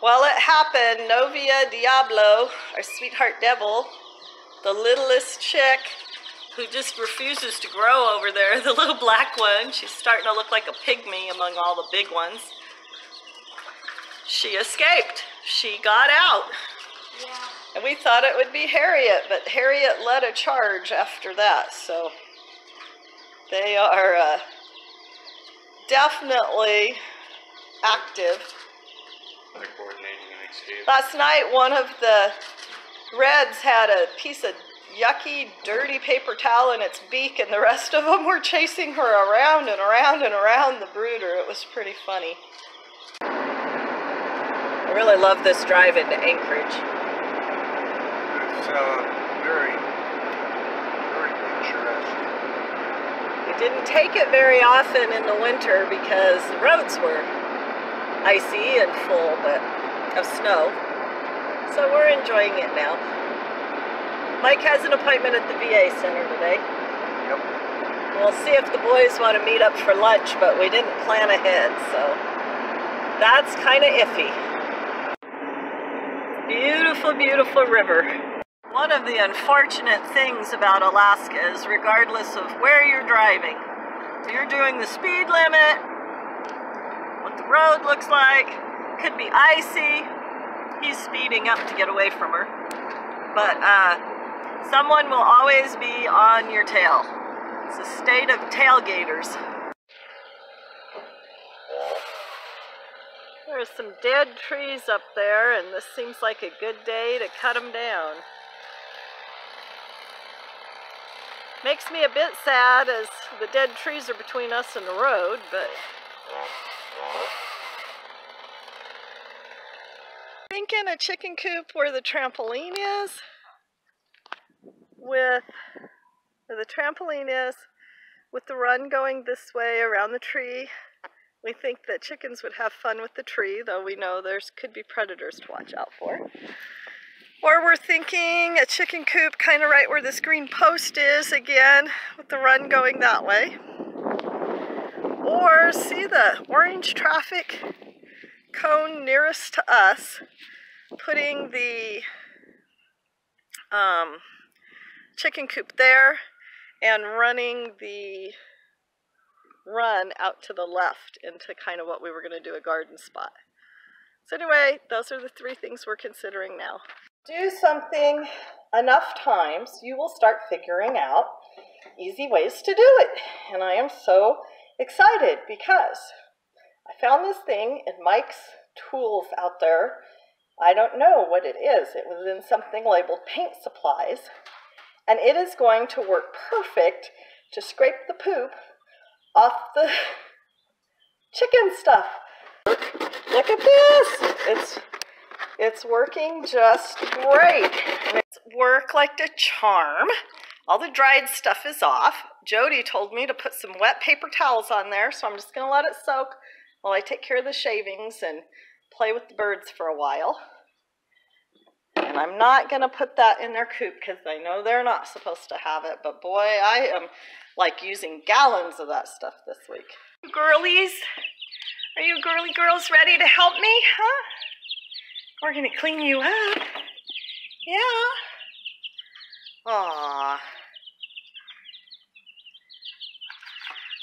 Well, it happened. Novia Diablo, our sweetheart devil, the littlest chick who just refuses to grow over there, the little black one. She's starting to look like a pygmy among all the big ones. She escaped. She got out. Yeah. And we thought it would be Harriet, but Harriet led a charge after that. So they are definitely active. They're coordinating an escape. Last night, one of the reds had a piece of yucky, dirty paper towel in its beak, and the rest of them were chasing her around and around and around the brooder. It was pretty funny. I really love this drive into Anchorage. It's very, very picturesque. We didn't take it very often in the winter because the roads were icy and full of snow. So we're enjoying it now. Mike has an appointment at the VA Center today. Yep. We'll see if the boys want to meet up for lunch, but we didn't plan ahead, so that's kind of iffy. Beautiful, beautiful river. One of the unfortunate things about Alaska is regardless of where you're driving, if you're doing the speed limit, what the road looks like, could be icy. He's speeding up to get away from her. But someone will always be on your tail. It's a state of tailgaters. There are some dead trees up there, and this seems like a good day to cut them down. Makes me a bit sad as the dead trees are between us and the road, but thinking a chicken coop where the trampoline is, with the run going this way around the tree. We think that chickens would have fun with the tree, though we know there's could be predators to watch out for. Or we're thinking a chicken coop kind of right where this green post is again, with the run going that way. Or see the orange traffic cone nearest to us, putting the chicken coop there and running the run out to the left into kind of what we were going to do, a garden spot. So anyway, those are the three things we're considering now. Do something enough times, you will start figuring out easy ways to do it. And I am so excited because I found this thing in Mike's tools out there. I don't know what it is. It was in something labeled paint supplies, and it is going to work perfect to scrape the poop off the chicken stuff. Look at this. It's working just great. It's work like a charm. All the dried stuff is off. Jody told me to put some wet paper towels on there, so I'm just going to let it soak while I take care of the shavings and play with the birds for a while. And I'm not going to put that in their coop because I know they're not supposed to have it, but boy, I am like using gallons of that stuff this week. Girlies, are you girly girls ready to help me, huh? We're going to clean you up. Yeah. Aww.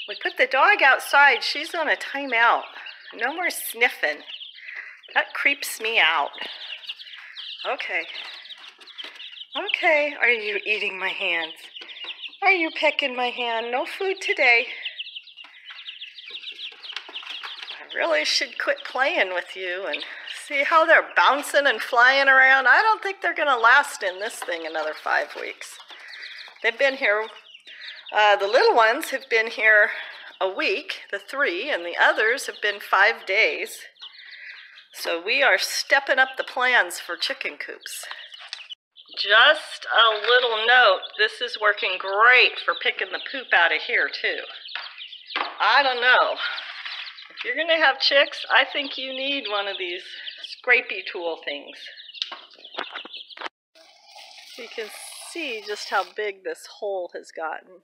We put the dog outside. She's on a timeout. No more sniffing. That creeps me out. Okay. Okay. Are you eating my hands? Are you pecking my hand? No food today. I really should quit playing with you and see how they're bouncing and flying around. I don't think they're going to last in this thing another 5 weeks. They've been here. The little ones have been here a week, the three, and the others have been 5 days. So we are stepping up the plans for chicken coops. Just a little note, this is working great for picking the poop out of here too. I don't know. If you're going to have chicks, I think you need one of these scrapey tool things. You can see just how big this hole has gotten.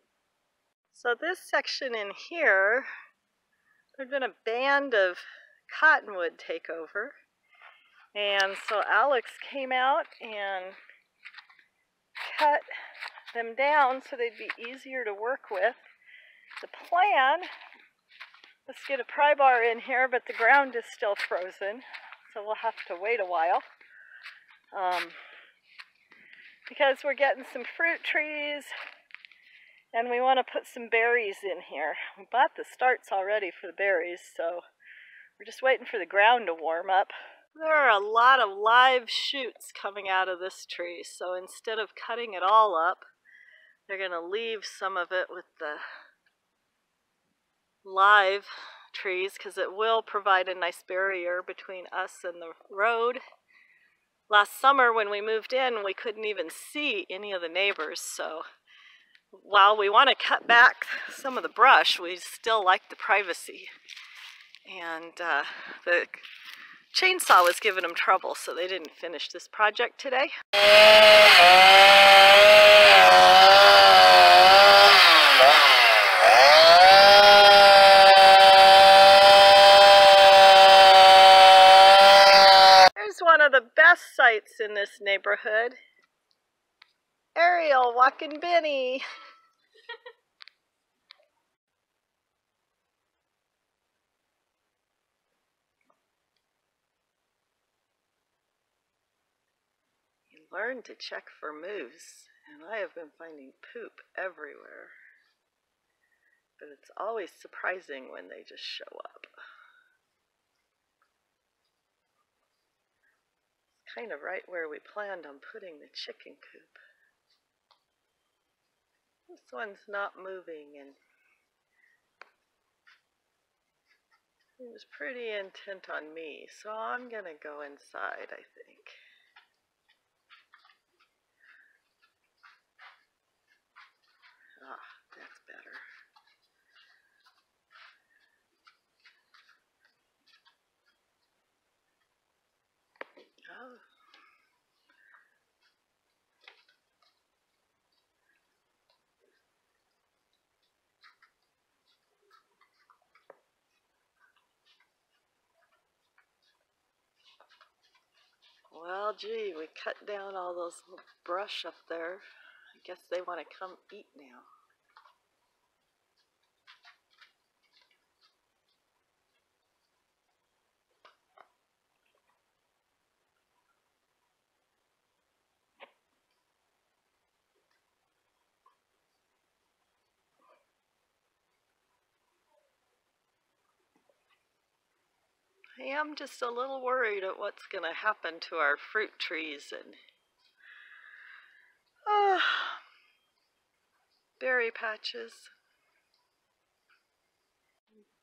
So this section in here, there'd been a band of cottonwood takeover, And so Alex came out and cut them down so they'd be easier to work with. The plan, let's get a pry bar in here, but the ground is still frozen, so we'll have to wait a while. Because we're getting some fruit trees, and we want to put some berries in here. We bought the starts already for the berries, so we're just waiting for the ground to warm up. There are a lot of live shoots coming out of this tree, so instead of cutting it all up, they're going to leave some of it with the live trees because it will provide a nice barrier between us and the road. Last summer when we moved in, we couldn't even see any of the neighbors, so while we want to cut back some of the brush, we still like the privacy. And the chainsaw was giving them trouble, so they didn't finish this project today. Here's one of the best sights in this neighborhood. Ariel walking Benny. Learn to check for moose, and I have been finding poop everywhere, but it's always surprising when they just show up. It's kind of right where we planned on putting the chicken coop. This one's not moving, and he was pretty intent on me, so I'm gonna go inside, I think. Well, gee, we cut down all those little brush up there. I guess they want to come eat now. I am just a little worried at what's going to happen to our fruit trees and berry patches.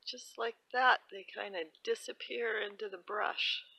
Just like that, they kind of disappear into the brush.